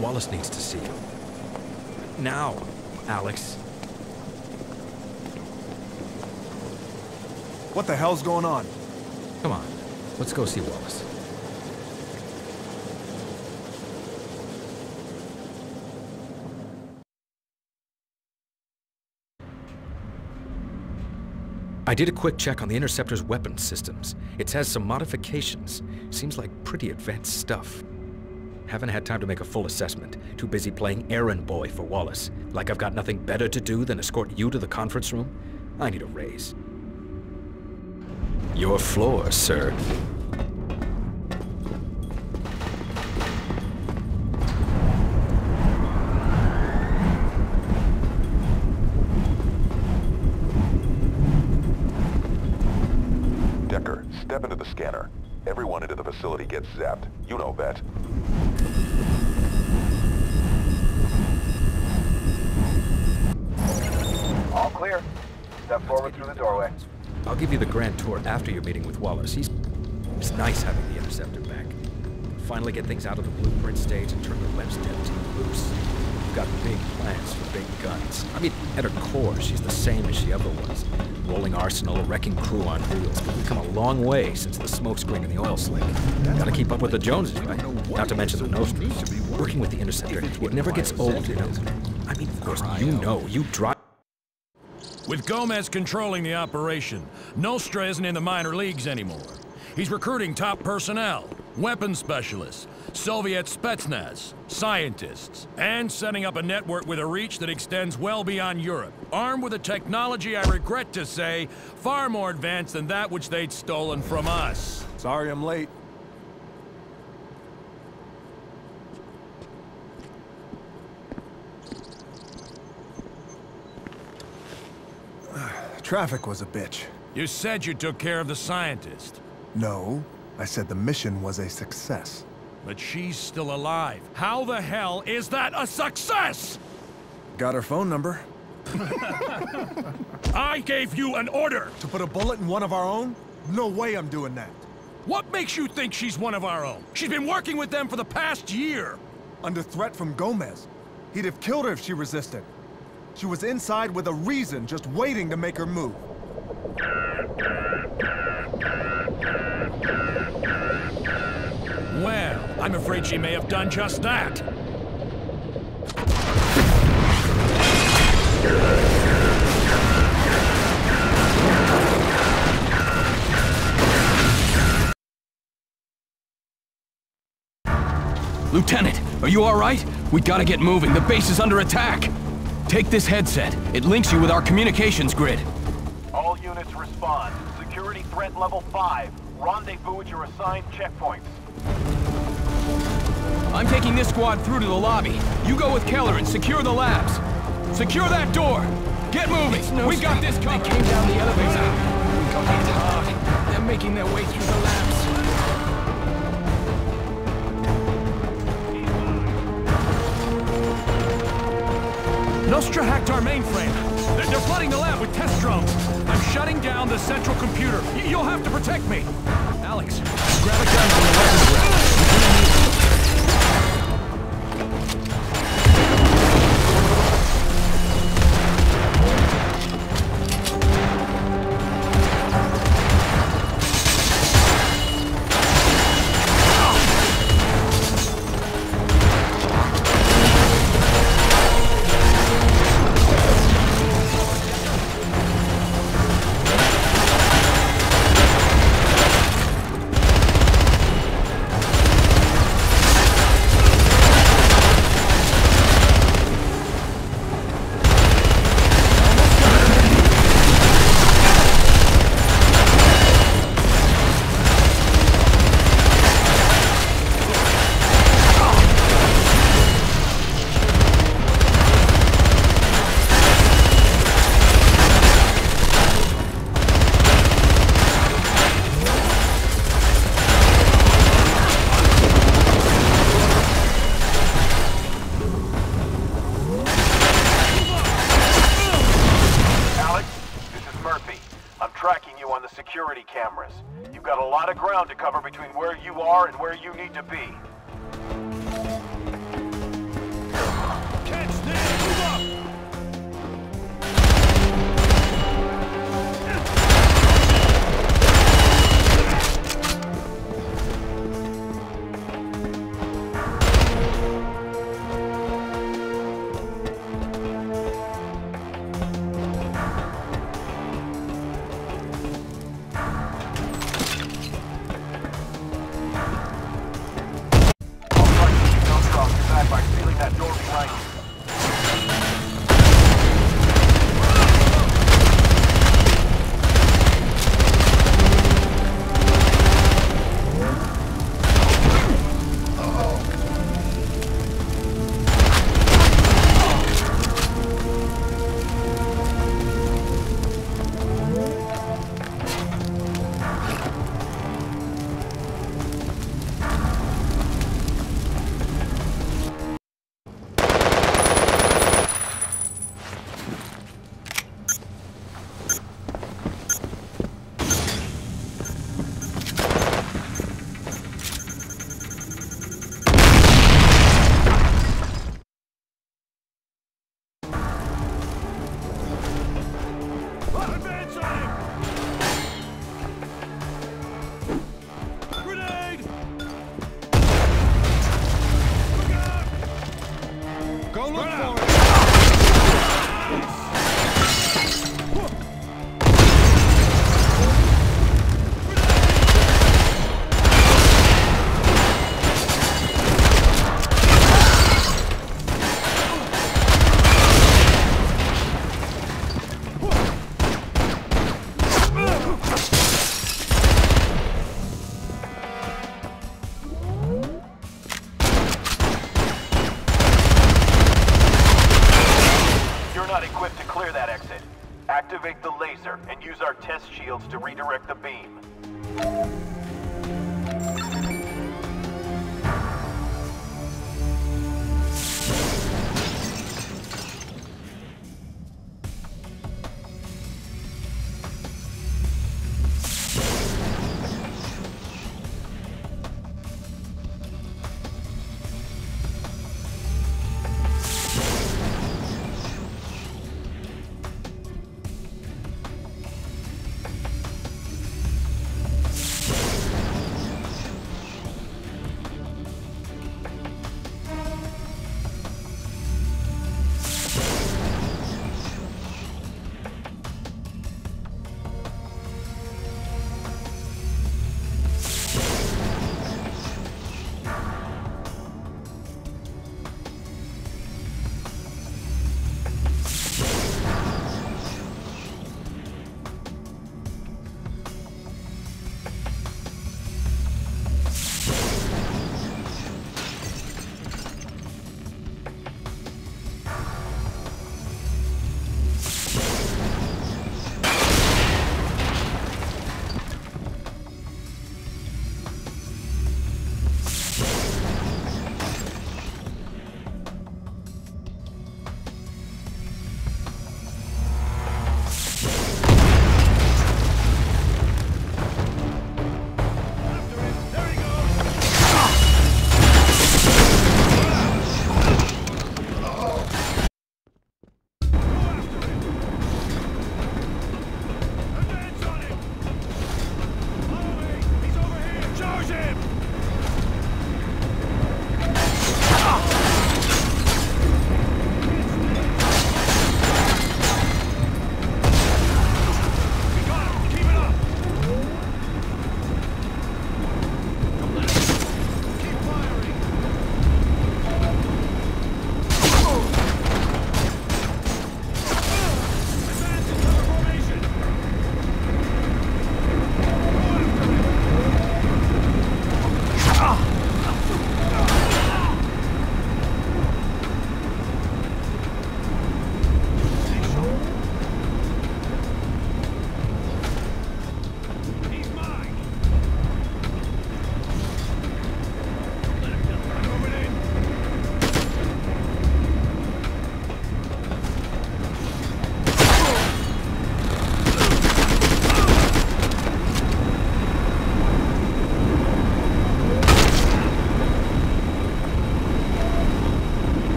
Wallace needs to see you. Now, Alex. What the hell's going on? Come on, let's go see Wallace. I did a quick check on the Interceptor's weapons systems. It has some modifications. Seems like pretty advanced stuff. Haven't had time to make a full assessment. Too busy playing errand boy for Wallace. Like I've got nothing better to do than escort you to the conference room? I need a raise. Your floor, sir. Step into the scanner. Everyone into the facility gets zapped. You know that. All clear. Step forward through the doorway. I'll give you the grand tour after your meeting with Wallace. It's nice having the Interceptor back. Finally get things out of the blueprint stage and turn the Webb's dev team loose. We've got big plans for big guns. I mean, at her core, she's the same as she ever was. Rolling arsenal, a wrecking crew on wheels, but we've come a long way since the smokescreen and the oil slick. Gotta keep up with the Joneses, right? Not to mention the Nostras. Working with the Interceptor, it never gets old, you know. I mean, of course, you know, you drive. With Gomez controlling the operation, Nostra isn't in the minor leagues anymore. He's recruiting top personnel, weapons specialists, Soviet Spetsnaz, scientists, and setting up a network with a reach that extends well beyond Europe, armed with a technology I regret to say, far more advanced than that which they'd stolen from us. Sorry I'm late. Traffic was a bitch. You said you took care of the scientist. No. I said the mission was a success. But she's still alive. How the hell is that a success? Got her phone number. I gave you an order! To put a bullet in one of our own? No way I'm doing that. What makes you think she's one of our own? She's been working with them for the past year. Under threat from Gomez. He'd have killed her if she resisted. She was inside with a reason, just waiting to make her move. Well, I'm afraid she may have done just that. Lieutenant, are you all right? We gotta get moving. The base is under attack. Take this headset. It links you with our communications grid. All units respond. Security threat level 5. Rendezvous at your assigned checkpoints. I'm taking this squad through to the lobby. You go with Keller and secure the labs. Secure that door! Get moving! We got this covered! They came down the elevator. We got hit hard. They're making their way through the labs. Nostra hacked our mainframe. They're flooding the lab with test drones. I'm shutting down the central computer. You'll have to protect me. Alex, grab a gun from the weapons rack. Cameras. You've got a lot of ground to cover between where you are and where you need to be. test shields to redirect the beam.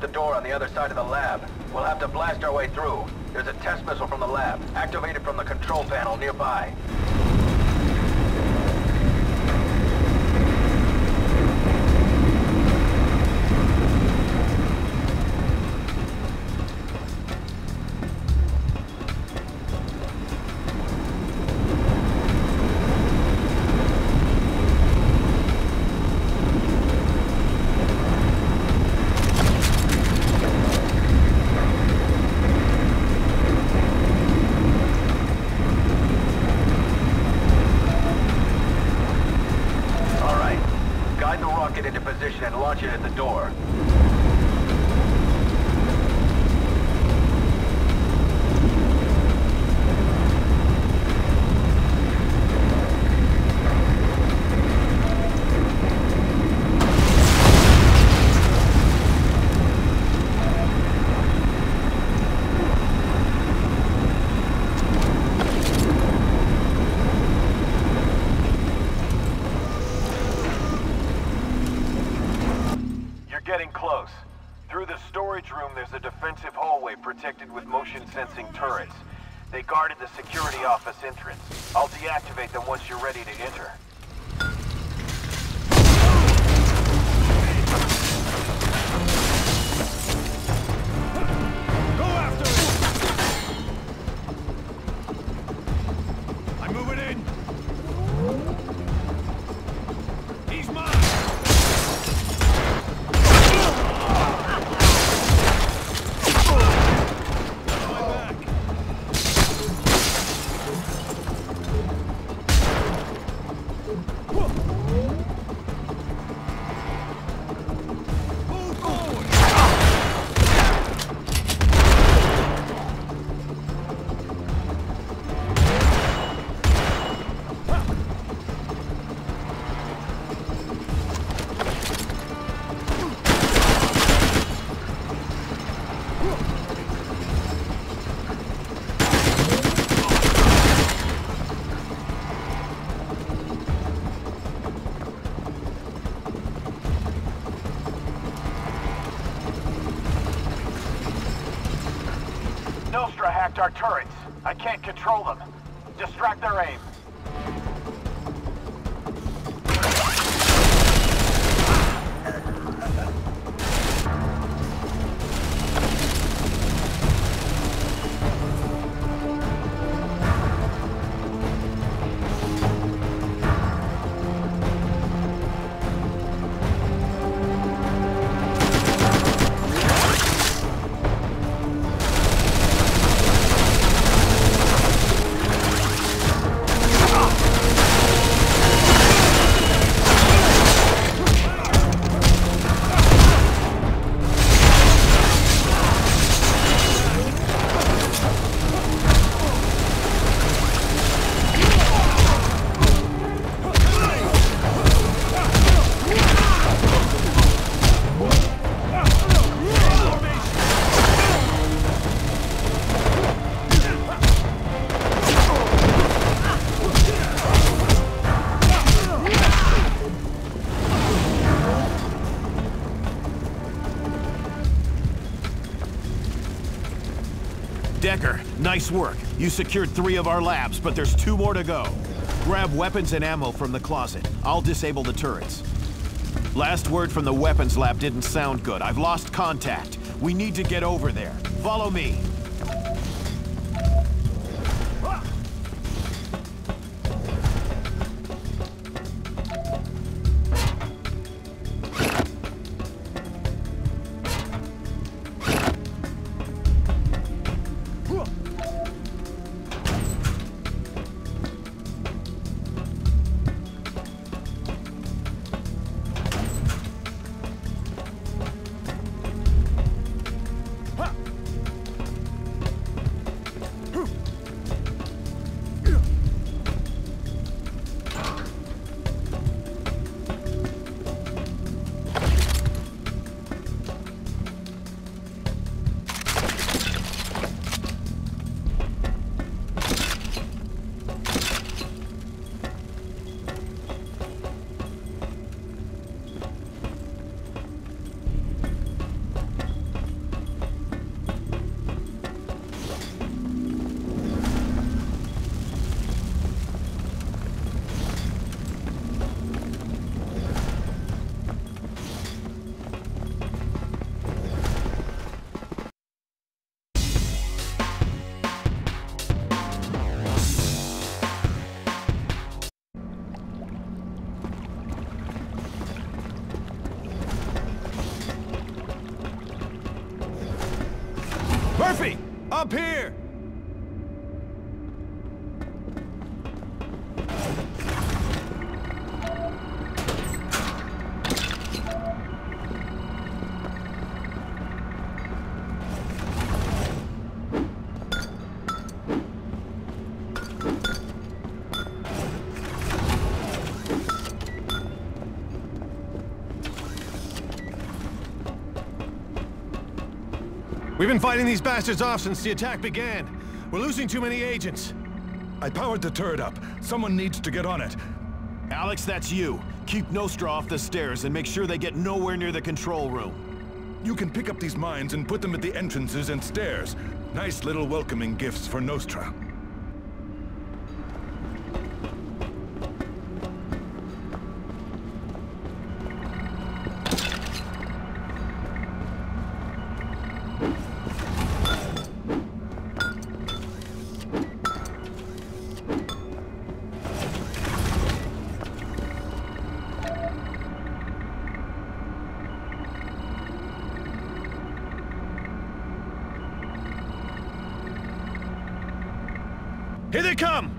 The door on the other side of the lab. We'll have to blast our way through. There's a test missile from the lab, activated from the control panel nearby. Protected with motion sensing turrets. They guarded the security office entrance. I'll deactivate them once you're ready to enter. Nostra hacked our turrets. I can't control them. Distract their aim. Decker, nice work. You secured 3 of our labs, but there's 2 more to go. Grab weapons and ammo from the closet. I'll disable the turrets. Last word from the weapons lab didn't sound good. I've lost contact. We need to get over there. Follow me. Murphy, up here! We've been fighting these bastards off since the attack began. We're losing too many agents. I powered the turret up. Someone needs to get on it. Alex, that's you. Keep Nostra off the stairs and make sure they get nowhere near the control room. You can pick up these mines and put them at the entrances and stairs. Nice little welcoming gifts for Nostra. Here they come!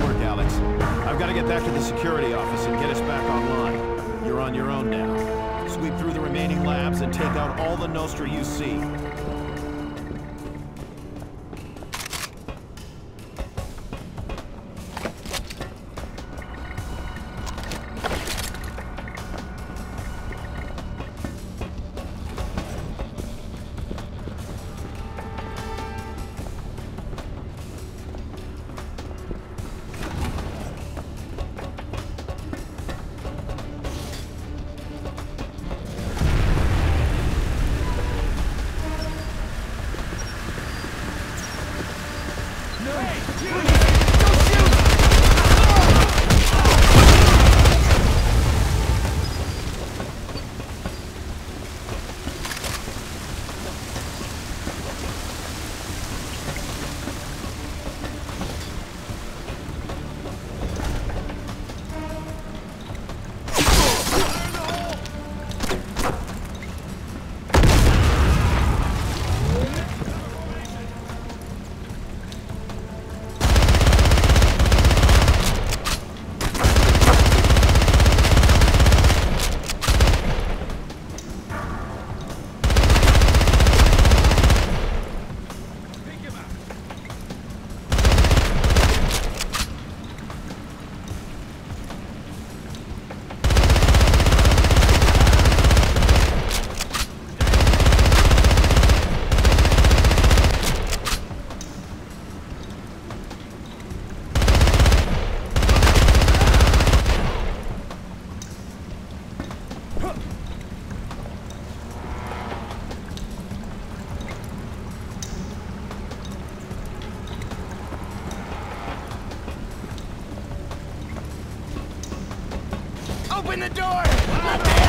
work, Alex. I've got to get back to the security office and get us back online. You're on your own now. Sweep through the remaining labs and take out all the Nostra you see. Open the door! Let me out!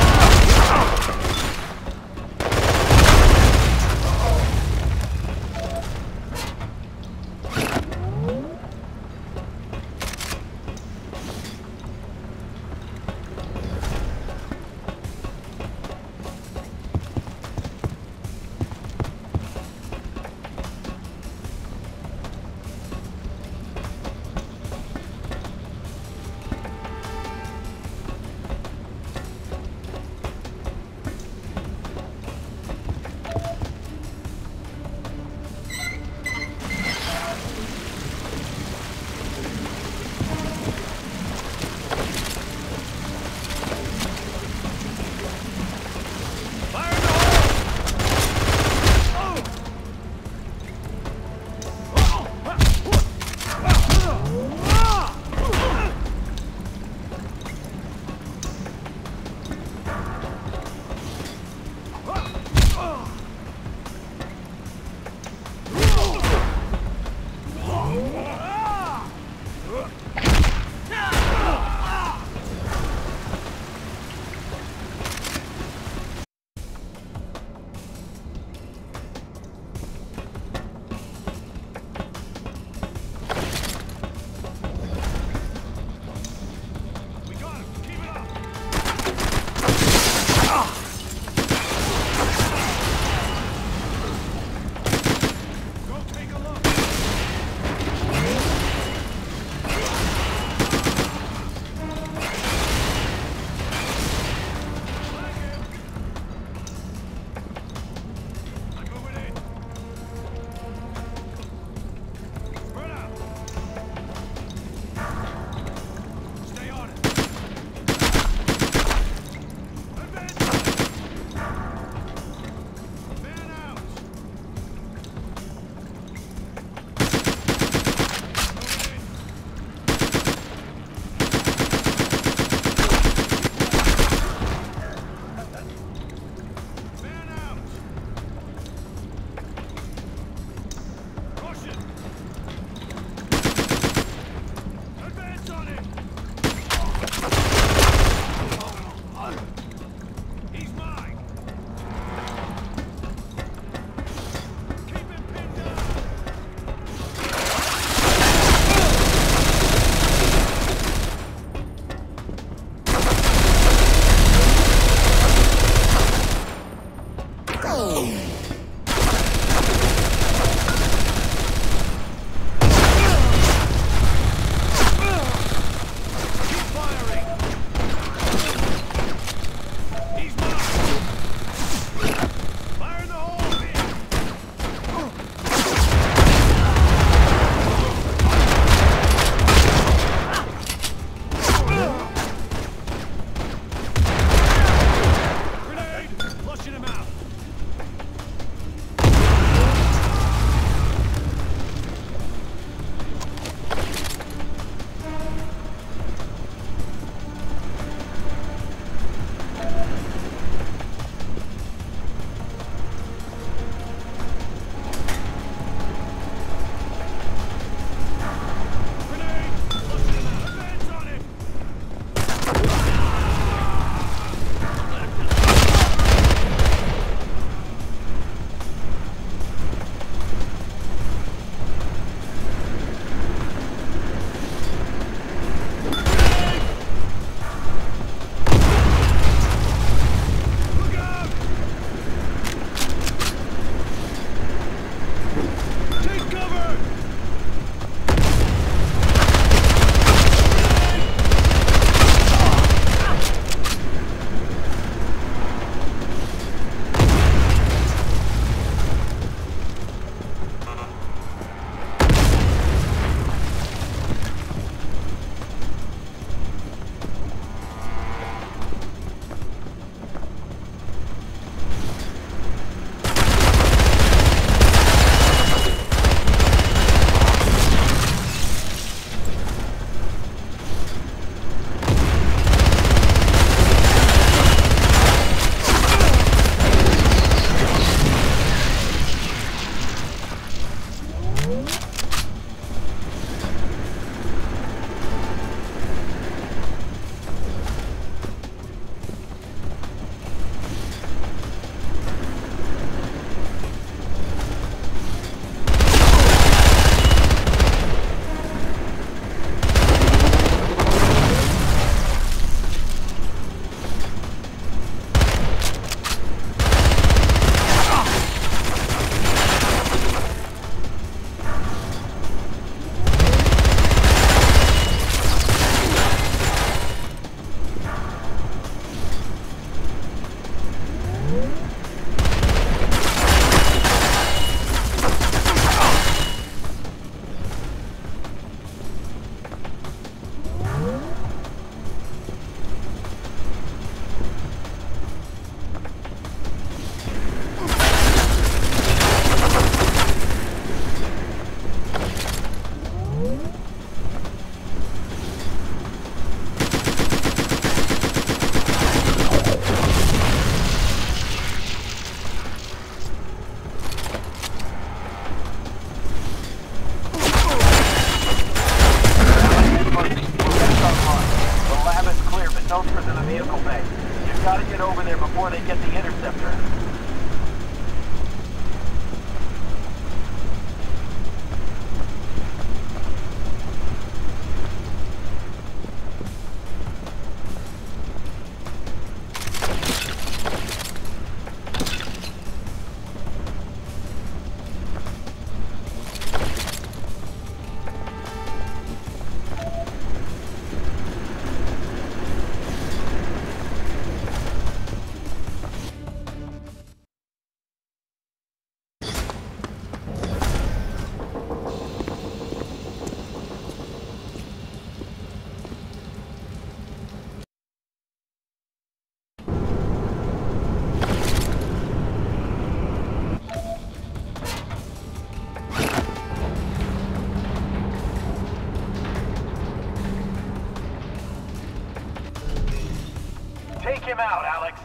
over there before they get the Interceptor. Take him out, Alex.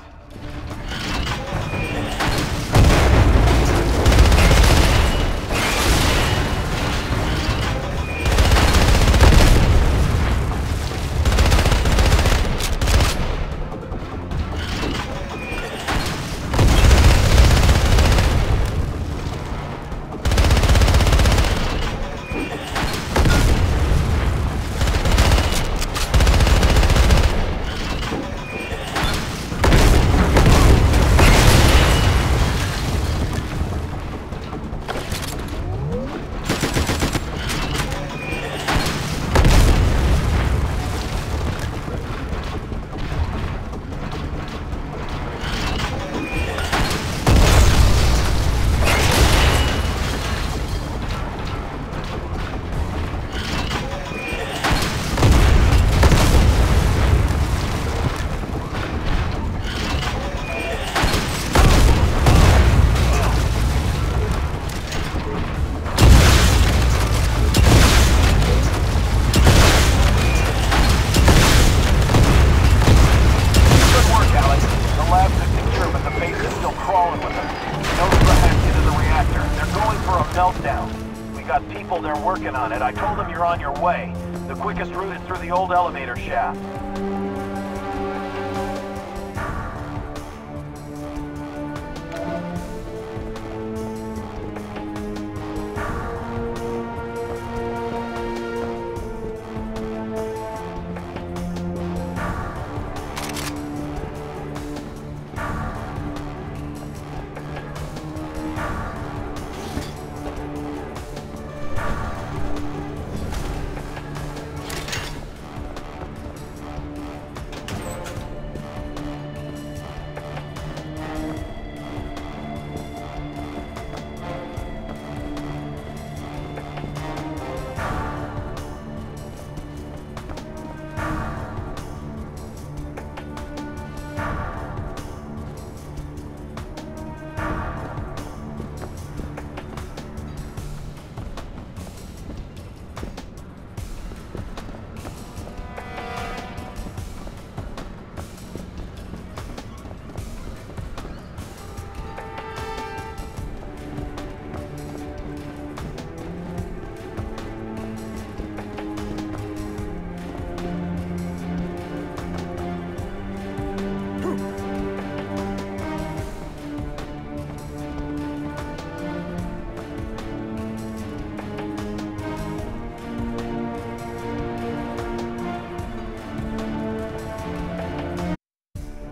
I told them you're on your way. The quickest route is through the old elevator shaft.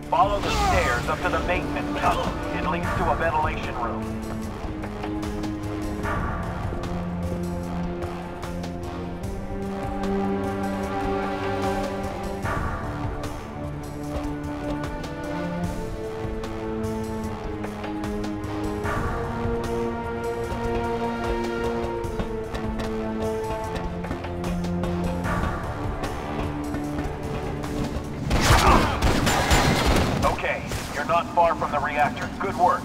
Follow the stairs up to the maintenance tunnel. It leads to a ventilation room. Not far from the reactor. Good work.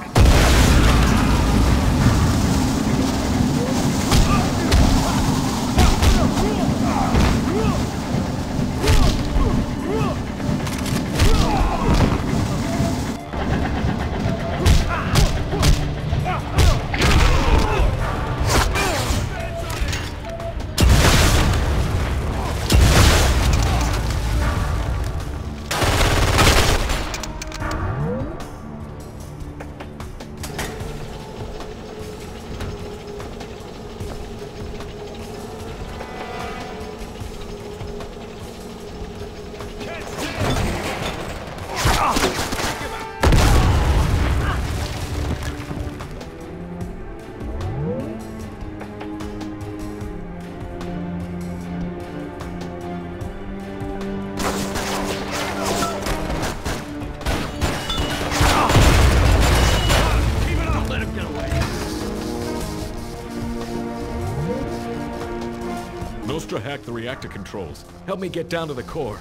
Nostra hacked the reactor controls. Help me get down to the core.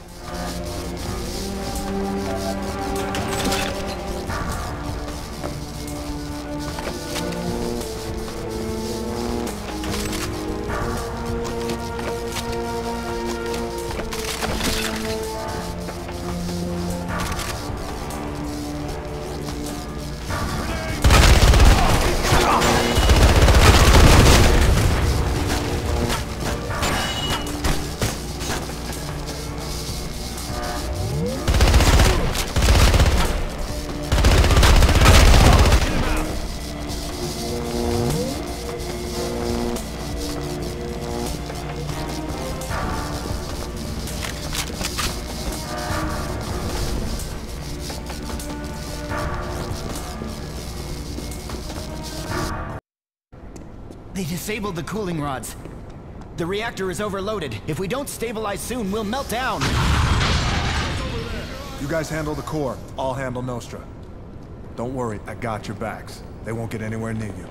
They disabled the cooling rods. The reactor is overloaded. If we don't stabilize soon, we'll melt down. You guys handle the core. I'll handle Nostra. Don't worry, I got your backs. They won't get anywhere near you.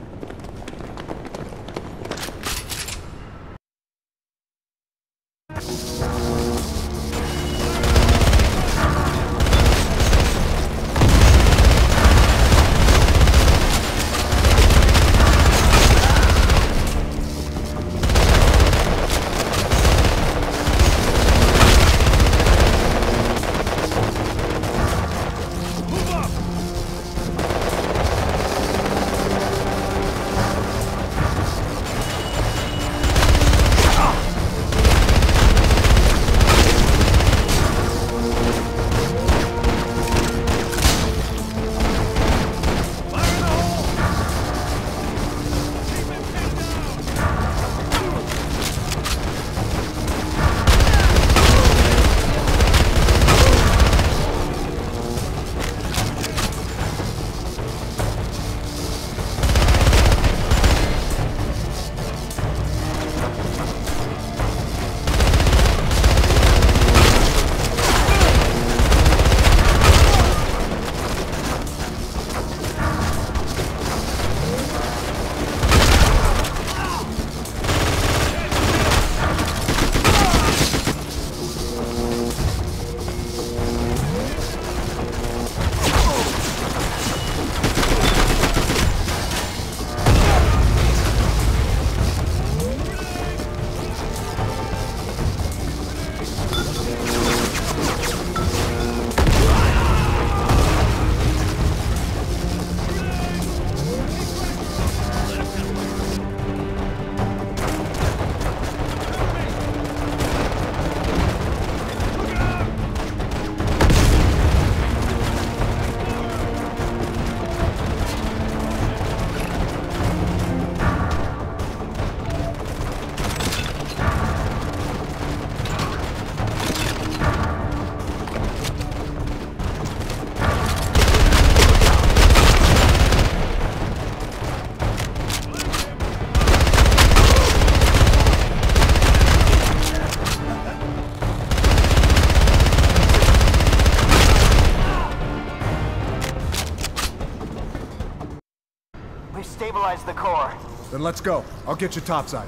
The core. Then let's go. I'll get you topside.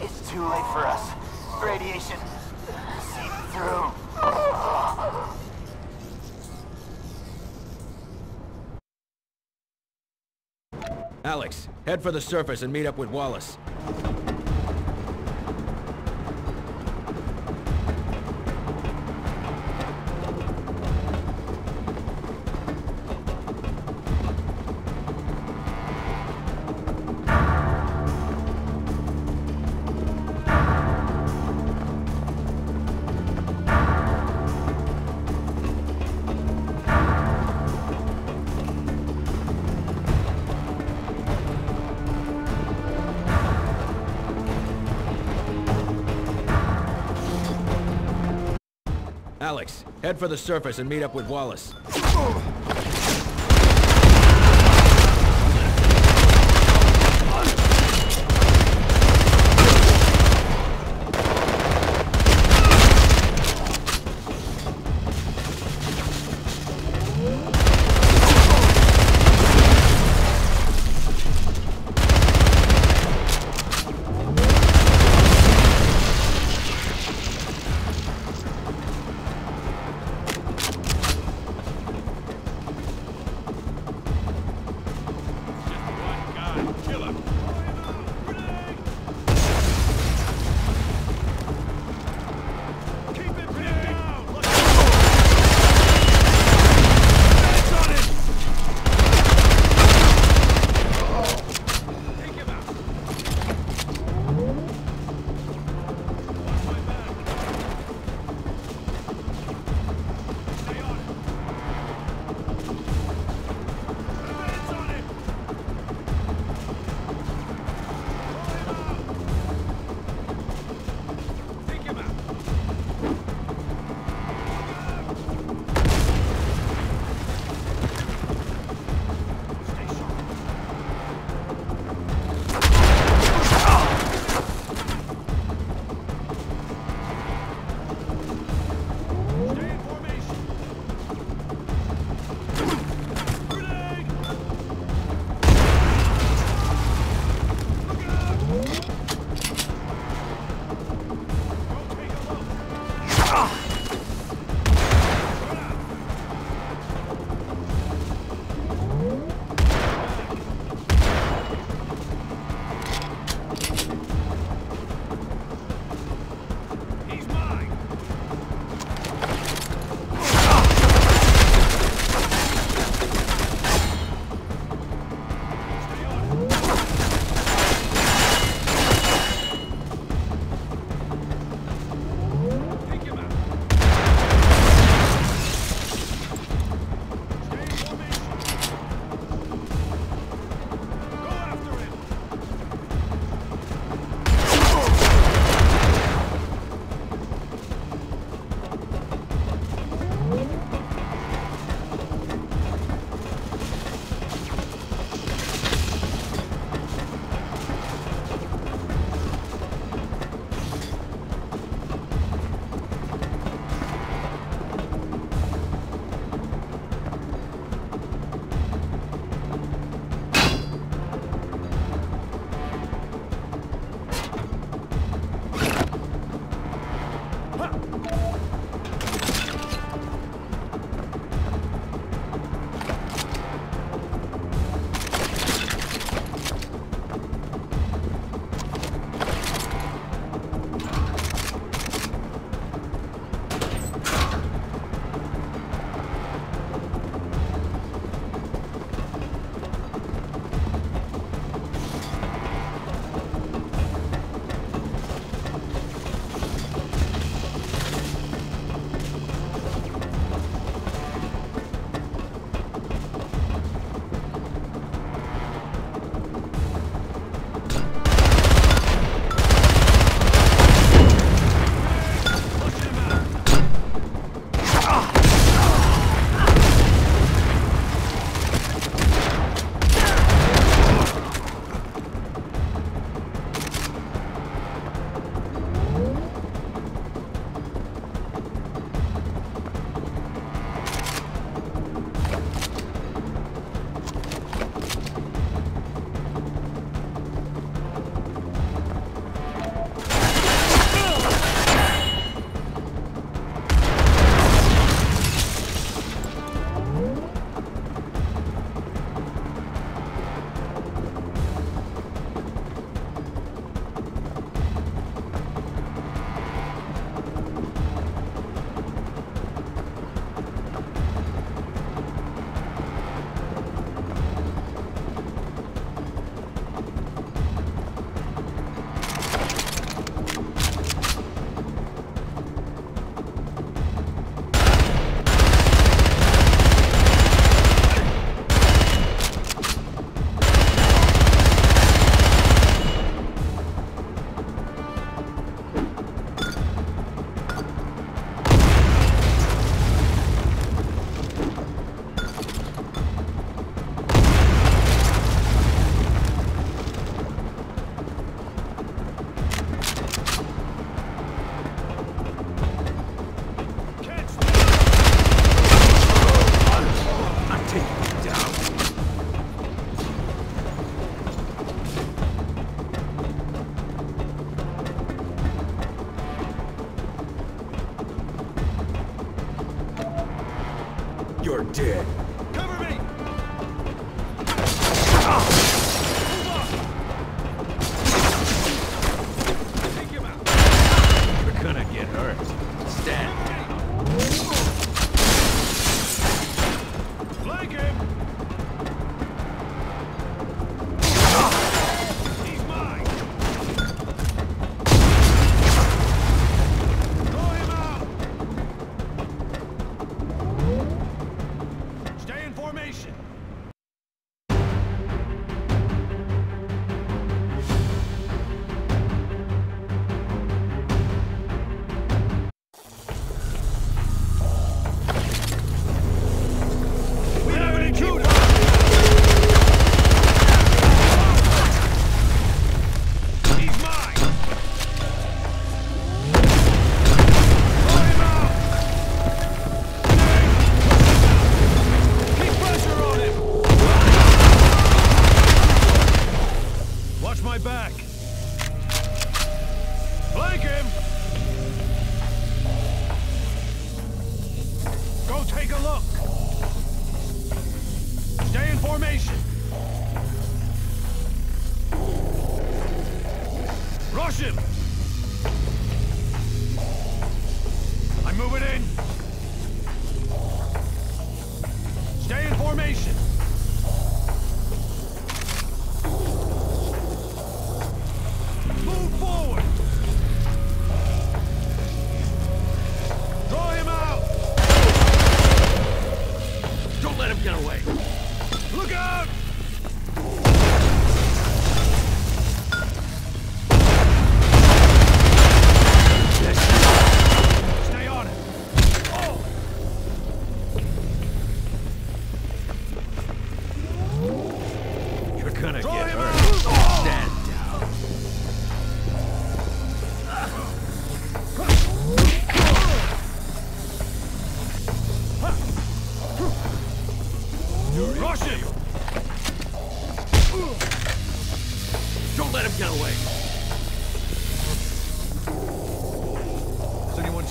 It's too late for us. Radiation seeped through. Alex, head for the surface and meet up with Wallace. Alex, head for the surface and meet up with Wallace.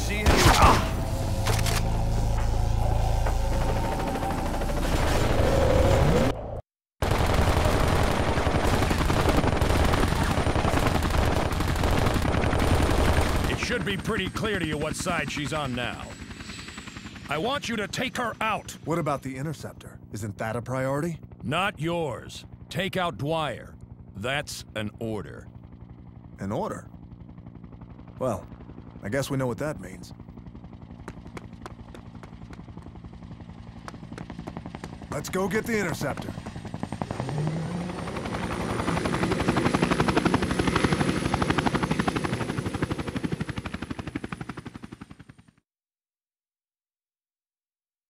see him? Should be pretty clear to you what side she's on now. I want you to take her out. What about the Interceptor? Isn't that a priority? Not yours. Take out Dwyer. That's an order. An order? Well, I guess we know what that means. Let's go get the Interceptor.